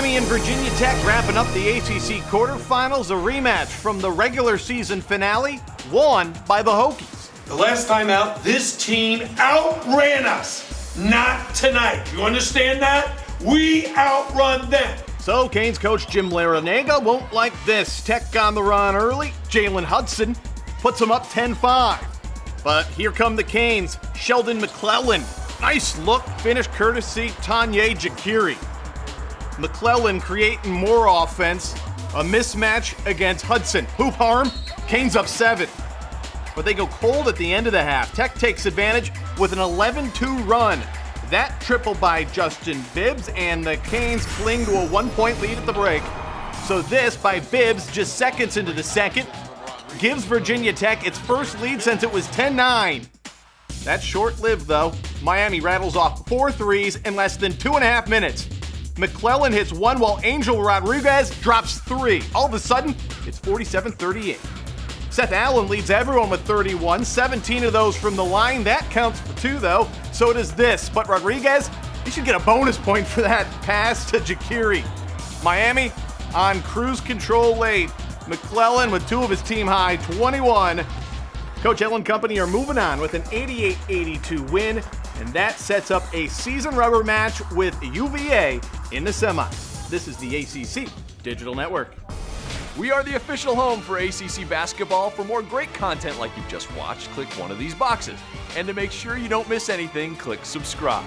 Miami and Virginia Tech wrapping up the ACC quarterfinals, a rematch from the regular season finale, won by the Hokies. The last time out, this team outran us. Not tonight. You understand that? We outrun them. So Canes coach Jim Larranaga won't like this. Tech on the run early. Jalen Hudson puts them up 10-5. But here come the Canes. Sheldon McClellan. Nice look, finish courtesy Tanya Jakiri. McClellan creating more offense, a mismatch against Hudson. Hoop harm, Canes up 7. But they go cold at the end of the half. Tech takes advantage with an 11-2 run. That triple by Justin Bibbs, and the Canes cling to a one-point lead at the break. So this by Bibbs, just seconds into the second, gives Virginia Tech its first lead since it was 10-9. That's short-lived, though. Miami rattles off 4 threes in less than 2.5 minutes. McClellan hits 1 while Angel Rodriguez drops 3. All of a sudden, it's 47-38. Seth Allen leads everyone with 31, 17 of those from the line. That counts for 2, though. So does this. But Rodriguez, he should get a bonus point for that pass to Jakiri. Miami on cruise control late. McClellan with 2 of his team high, 21. Coach Ellen Company are moving on with an 88-82 win, and that sets up a season rubber match with UVA in the semis. This is the ACC Digital Network. We are the official home for ACC basketball. For more great content like you've just watched, click one of these boxes. And to make sure you don't miss anything, click subscribe.